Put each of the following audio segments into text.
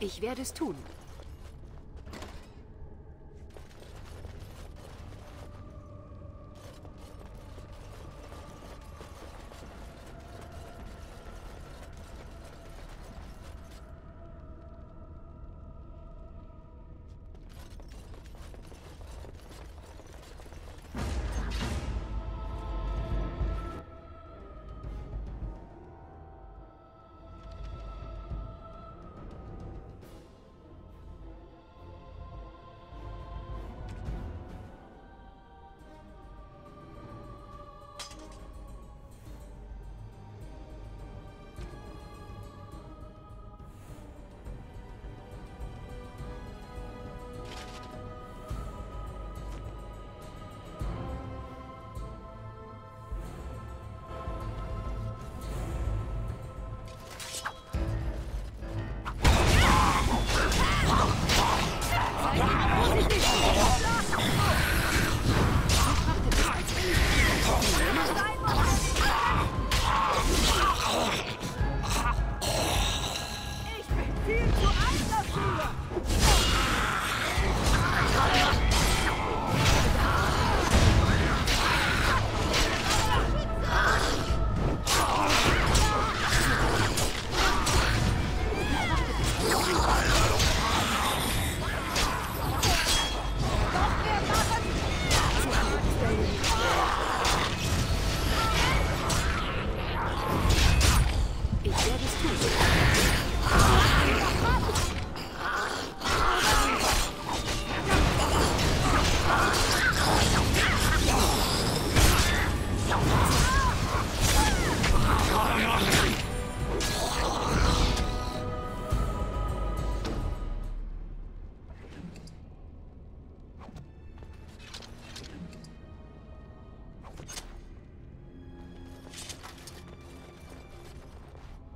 Ich werde es tun.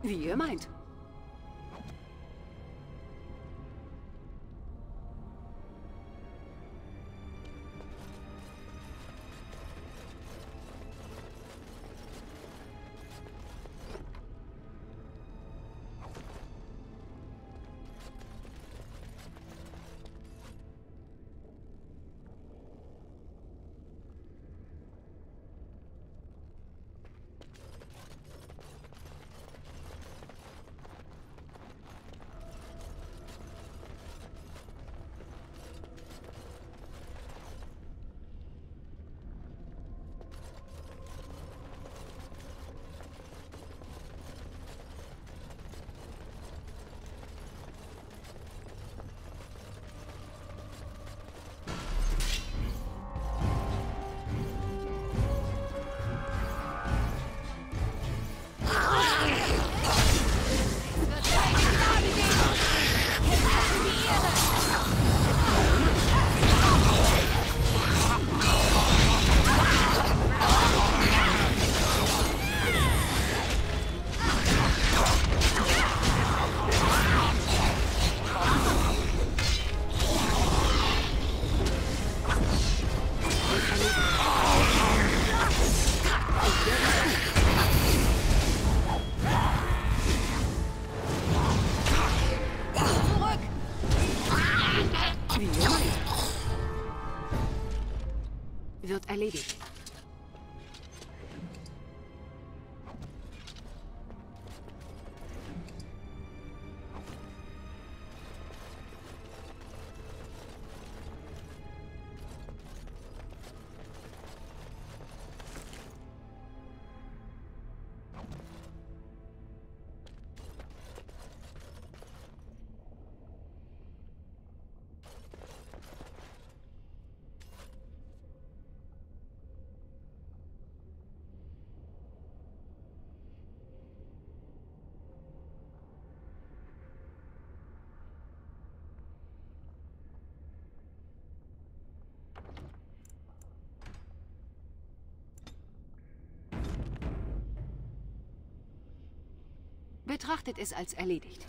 Wie ihr meint. Wird erledigt. Betrachtet es als erledigt.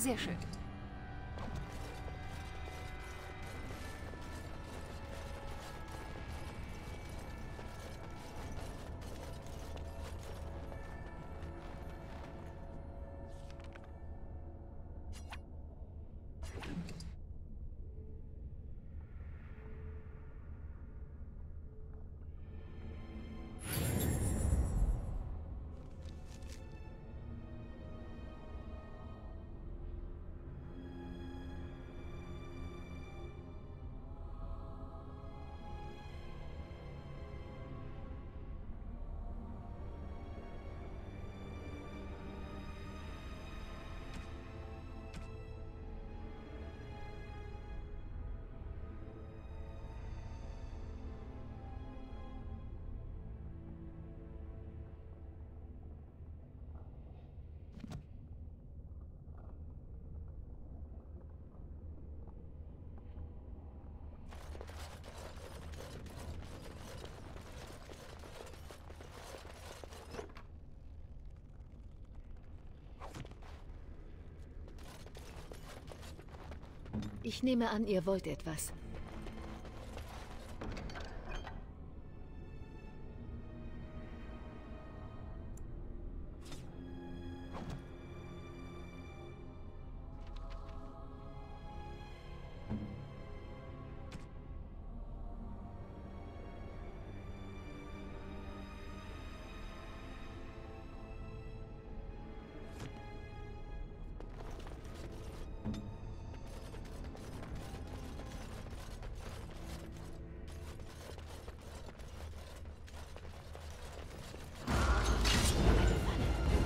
Sehr schön. Ich nehme an, ihr wollt etwas.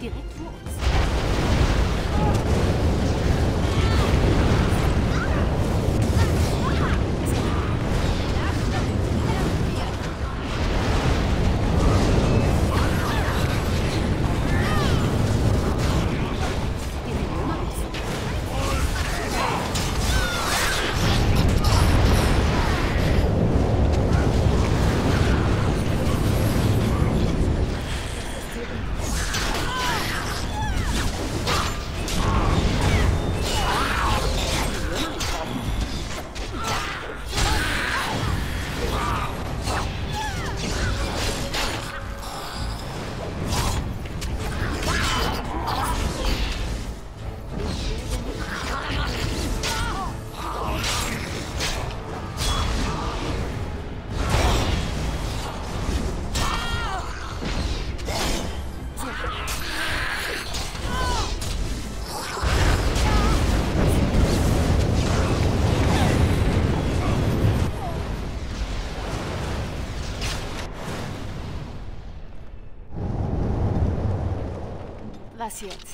Direkt vor uns. Was jetzt?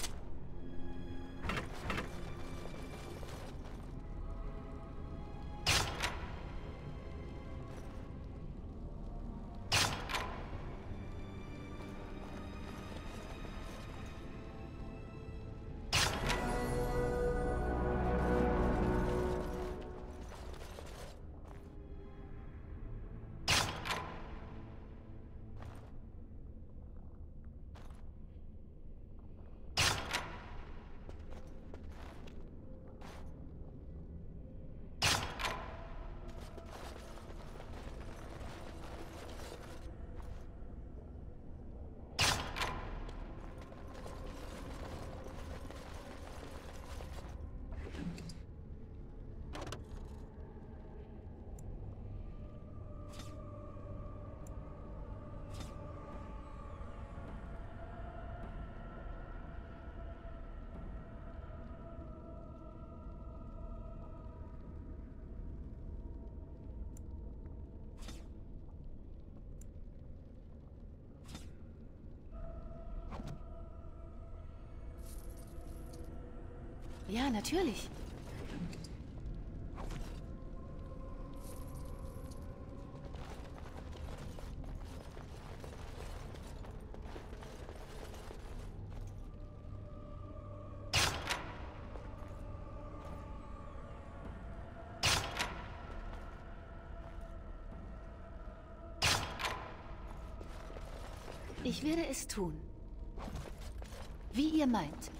Ja, natürlich. Ich werde es tun. Wie ihr meint.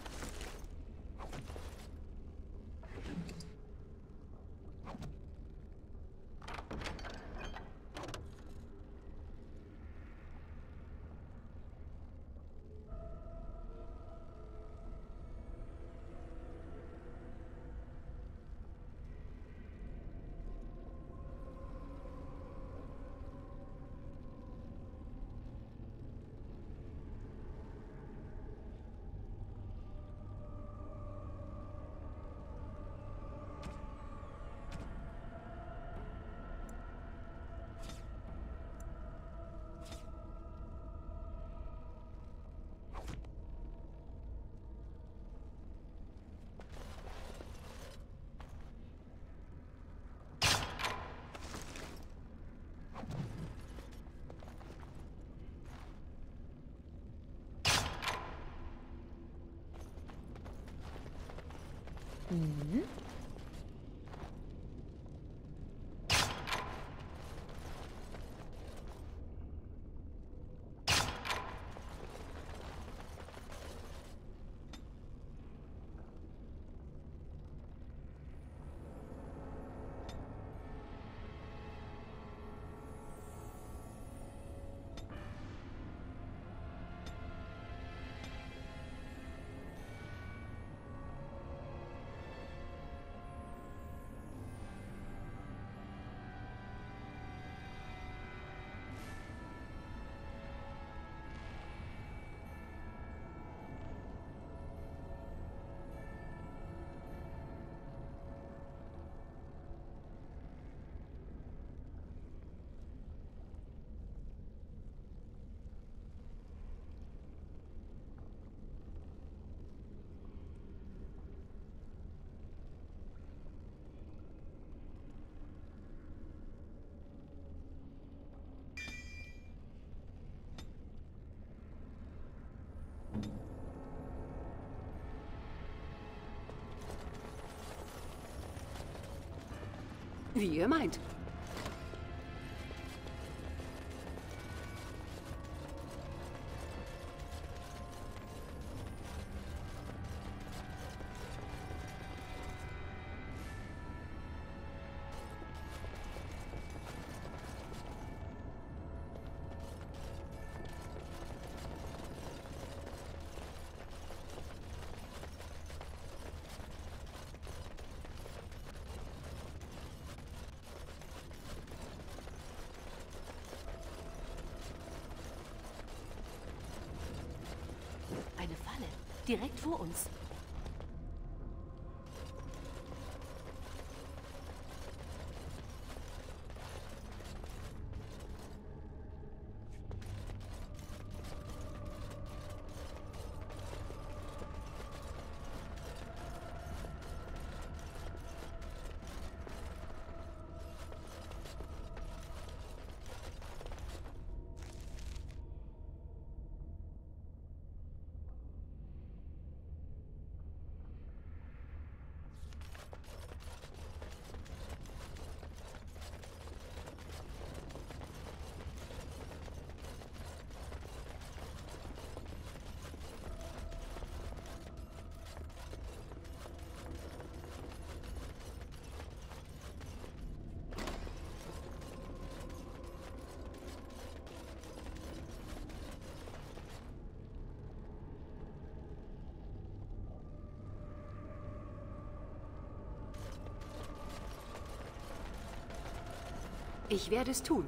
Mhm. Wie ihr meint. Direkt vor uns. Ich werde es tun.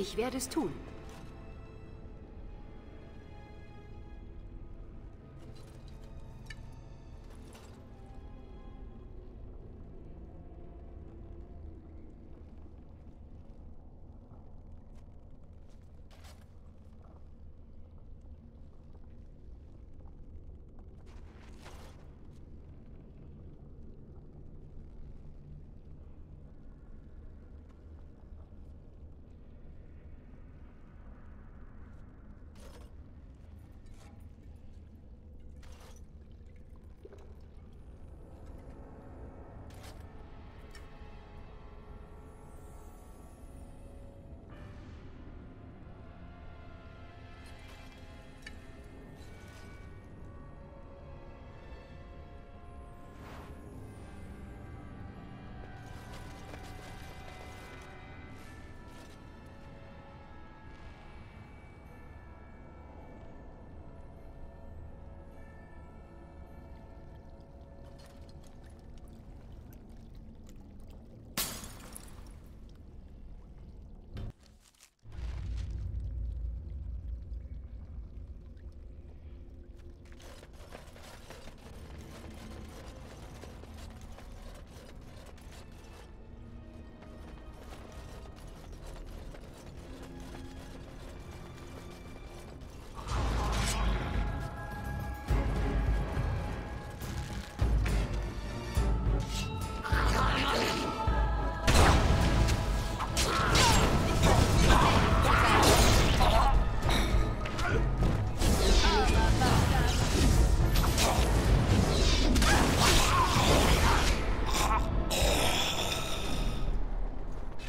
Ich werde es tun.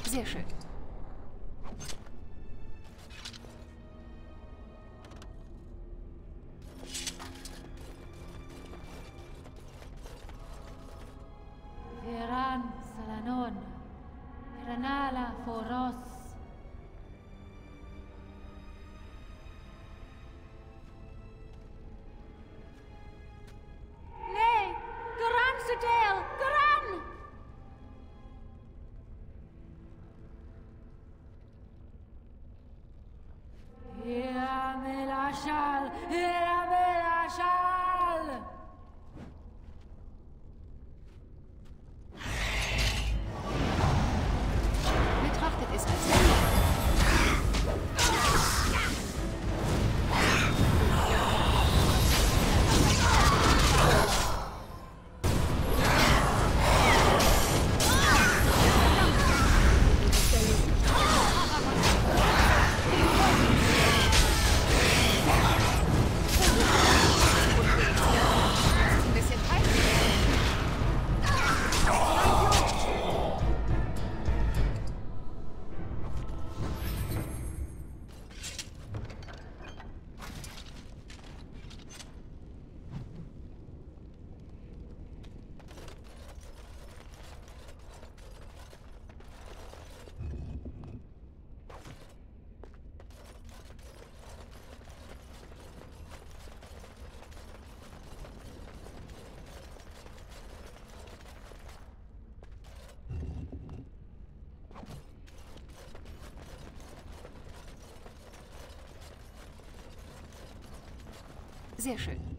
Sehr schön. Ferran Salanon, Ferranala Foros. Sehr schön.